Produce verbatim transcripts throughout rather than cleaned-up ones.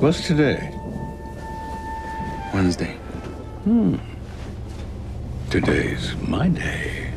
What's today? Wednesday. Hmm. Today's my day.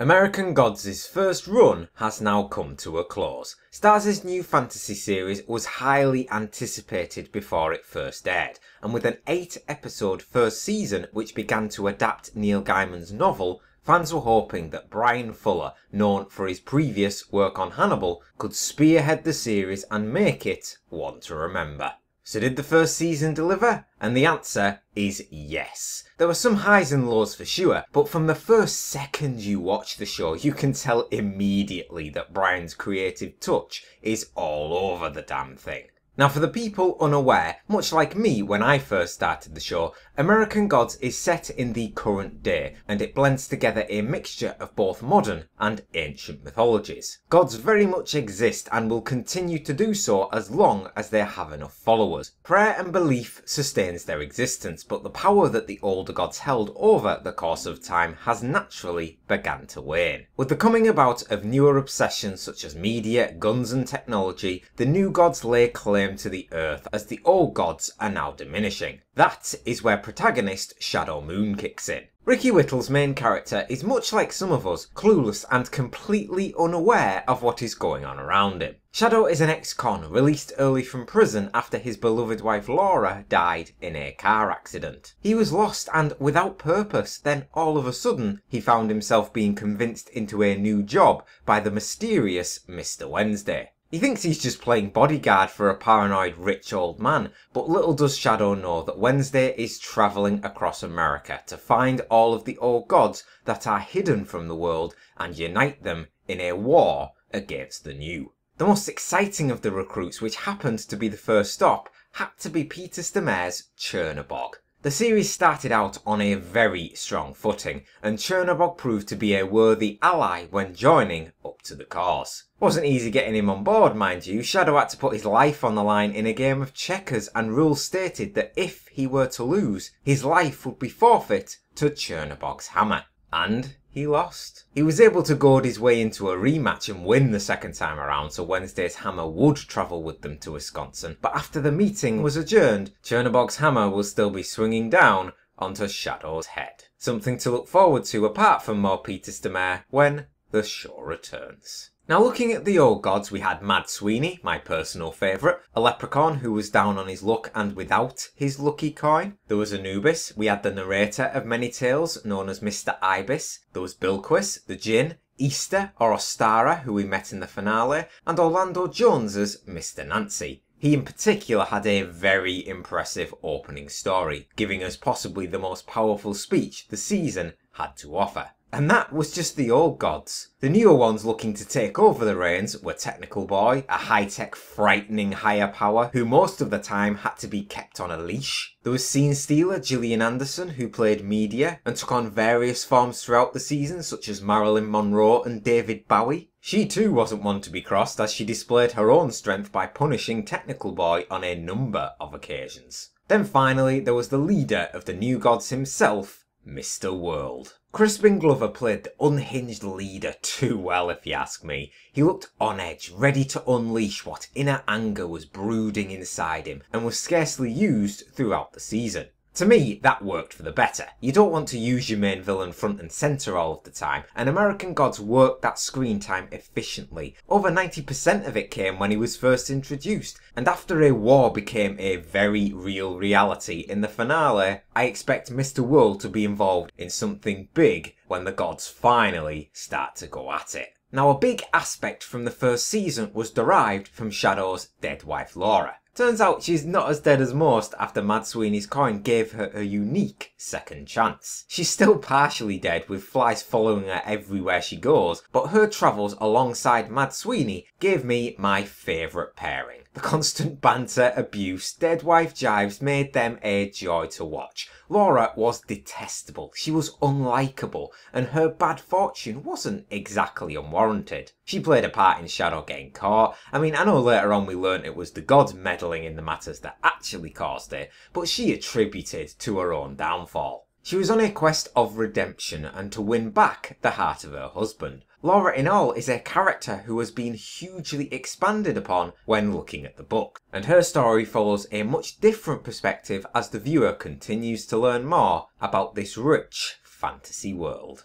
American Gods' first run has now come to a close. Starz' new fantasy series was highly anticipated before it first aired, and with an eight episode first season which began to adapt Neil Gaiman's novel, fans were hoping that Bryan Fuller, known for his previous work on Hannibal, could spearhead the series and make it one to remember. So did the first season deliver? And the answer is yes. There were some highs and lows for sure, but from the first second you watch the show, you can tell immediately that Bryan's creative touch is all over the damn thing. Now, for the people unaware, much like me when I first started the show, American Gods is set in the current day, and it blends together a mixture of both modern and ancient mythologies. Gods very much exist and will continue to do so as long as they have enough followers. Prayer and belief sustains their existence, but the power that the older gods held over the course of time has naturally began to wane. With the coming about of newer obsessions such as media, guns and technology, the new gods lay claim to the earth as the old gods are now diminishing. That is where protagonist Shadow Moon kicks in. Ricky Whittle's main character is much like some of us, clueless and completely unaware of what is going on around him. Shadow is an ex-con released early from prison after his beloved wife Laura died in a car accident. He was lost and without purpose, then all of a sudden he found himself being convinced into a new job by the mysterious Mister Wednesday. He thinks he's just playing bodyguard for a paranoid rich old man, but little does Shadow know that Wednesday is travelling across America to find all of the old gods that are hidden from the world and unite them in a war against the new. The most exciting of the recruits, which happened to be the first stop, had to be Peter Stormare's Czernobog. The series started out on a very strong footing, and Czernobog proved to be a worthy ally when joining up to the cause. Wasn't easy getting him on board, mind you. Shadow had to put his life on the line in a game of checkers, and rules stated that if he were to lose, his life would be forfeit to Czernobog's hammer. And he lost. He was able to goad his way into a rematch and win the second time around, so Wednesday's hammer would travel with them to Wisconsin, but after the meeting was adjourned, Czernobog's hammer will still be swinging down onto Shadow's head. Something to look forward to apart from more Peter Stormare when the show returns. Now, looking at the old gods, we had Mad Sweeney, my personal favourite, a leprechaun who was down on his luck and without his lucky coin. There was Anubis, we had the narrator of many tales known as Mr Ibis, there was Bilquis, the Djinn, Easter or Ostara who we met in the finale, and Orlando Jones as Mr Nancy. He in particular had a very impressive opening story, giving us possibly the most powerful speech the season had to offer. And that was just the old gods. The newer ones looking to take over the reins were Technical Boy, a high-tech frightening higher power who most of the time had to be kept on a leash. There was scene stealer Gillian Anderson, who played media and took on various forms throughout the season such as Marilyn Monroe and David Bowie. She too wasn't one to be crossed, as she displayed her own strength by punishing Technical Boy on a number of occasions. Then finally there was the leader of the new gods himself, Mister World. Crispin Glover played the unhinged leader too well, if you ask me. He looked on edge, ready to unleash what inner anger was brooding inside him, and was scarcely used throughout the season. To me, that worked for the better. You don't want to use your main villain front and centre all of the time, and American Gods worked that screen time efficiently. Over ninety percent of it came when he was first introduced, and after a war became a very real reality in the finale, I expect Mister World to be involved in something big when the gods finally start to go at it. Now, a big aspect from the first season was derived from Shadow's dead wife Laura. Turns out she's not as dead as most after Mad Sweeney's coin gave her a unique second chance. She's still partially dead with flies following her everywhere she goes, but her travels alongside Mad Sweeney gave me my favourite pairing. The constant banter, abuse, dead wife jives made them a joy to watch. Laura was detestable, she was unlikable, and her bad fortune wasn't exactly unwarranted. She played a part in Shadow getting caught. I mean, I know later on we learnt it was the gods meddling in the matters that actually caused it, but she attributed to her own downfall. She was on a quest of redemption and to win back the heart of her husband. Laura in all is a character who has been hugely expanded upon when looking at the book, and her story follows a much different perspective as the viewer continues to learn more about this rich fantasy world.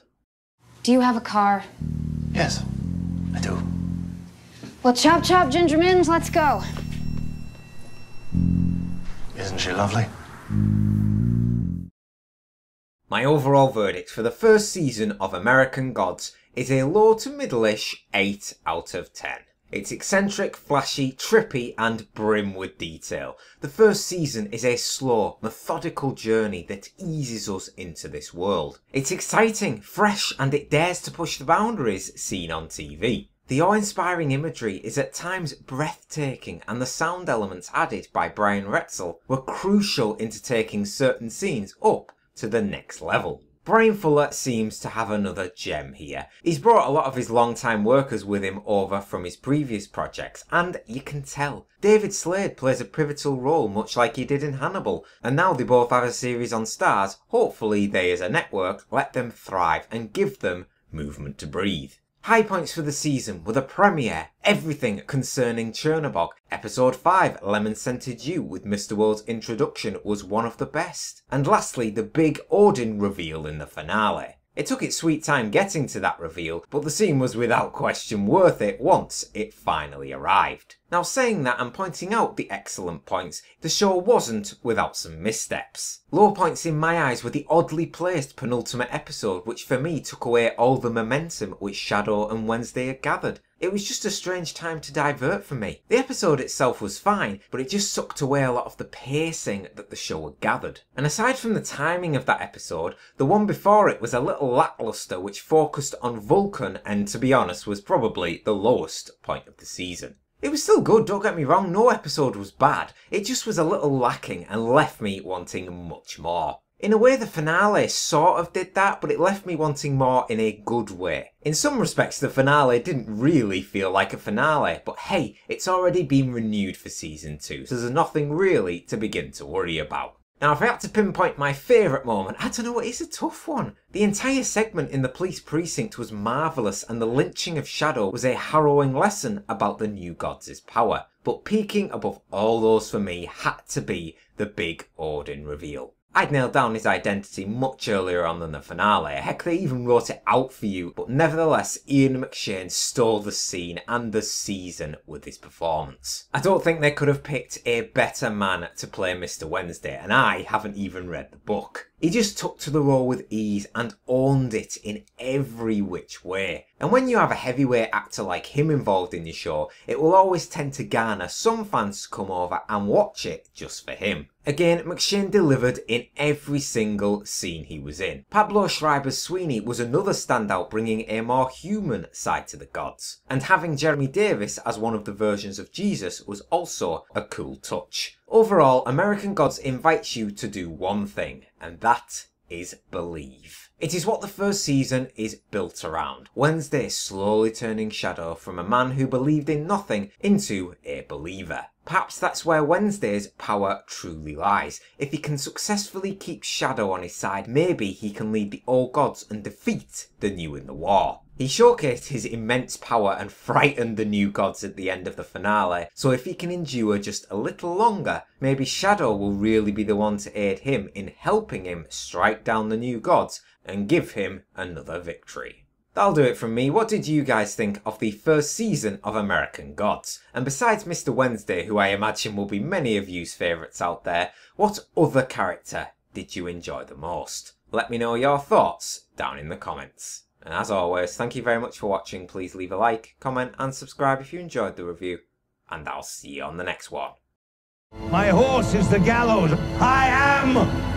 Do you have a car? Yes, I do. Well, chop chop ginger minge, let's go. Isn't she lovely? My overall verdict for the first season of American Gods is a low to middle-ish eight out of ten. It's eccentric, flashy, trippy and brim with detail. The first season is a slow, methodical journey that eases us into this world. It's exciting, fresh and it dares to push the boundaries seen on T V. The awe-inspiring imagery is at times breathtaking, and the sound elements added by Bryan Retzel were crucial into taking certain scenes up to the next level. Bryan Fuller seems to have another gem here. He's brought a lot of his long-time workers with him over from his previous projects, and you can tell. David Slade plays a pivotal role much like he did in Hannibal, and now they both have a series on Starz. Hopefully they as a network let them thrive and give them movement to breathe. High points for the season were the premiere, everything concerning Czernobog. Episode five, Lemon Scented You with Mister World's introduction was one of the best. And lastly, the big Odin reveal in the finale. It took its sweet time getting to that reveal, but the scene was without question worth it once it finally arrived. Now, saying that and pointing out the excellent points, the show wasn't without some missteps. Low points in my eyes were the oddly placed penultimate episode, which for me took away all the momentum which Shadow and Wednesday had gathered. It was just a strange time to divert for me. The episode itself was fine, but it just sucked away a lot of the pacing that the show had gathered. And aside from the timing of that episode, the one before it was a little lackluster, which focused on Vulcan and, to be honest, was probably the lowest point of the season. It was still good, don't get me wrong, no episode was bad, it just was a little lacking and left me wanting much more. In a way, the finale sort of did that, but it left me wanting more in a good way. In some respects, the finale didn't really feel like a finale, but hey, it's already been renewed for season two, so there's nothing really to begin to worry about. Now, if I had to pinpoint my favourite moment, I don't know, it's a tough one. The entire segment in the police precinct was marvellous, and the lynching of Shadow was a harrowing lesson about the new gods' power. But peaking above all those for me had to be the big Odin reveal. I'd nailed down his identity much earlier on than the finale, heck they even wrote it out for you, but nevertheless Ian McShane stole the scene and the season with his performance. I don't think they could have picked a better man to play Mister Wednesday, and I haven't even read the book. He just took to the role with ease and owned it in every which way. And when you have a heavyweight actor like him involved in your show, it will always tend to garner some fans to come over and watch it just for him. Again, McShane delivered in every single scene he was in. Pablo Schreiber's Sweeney was another standout, bringing a more human side to the gods. And having Jeremy Davis as one of the versions of Jesus was also a cool touch. Overall, American Gods invites you to do one thing, and that is believe. It is what the first season is built around. Wednesday slowly turning Shadow from a man who believed in nothing into a believer. Perhaps that's where Wednesday's power truly lies. If he can successfully keep Shadow on his side, maybe he can lead the old gods and defeat the new in the war. He showcased his immense power and frightened the new gods at the end of the finale, so if he can endure just a little longer, maybe Shadow will really be the one to aid him in helping him strike down the new gods and give him another victory. That'll do it from me. What did you guys think of the first season of American Gods? And besides Mister Wednesday, who I imagine will be many of you's favourites out there, what other character did you enjoy the most? Let me know your thoughts down in the comments. And as always, thank you very much for watching. Please leave a like, comment and subscribe if you enjoyed the review. And I'll see you on the next one. My horse is the gallows. I am...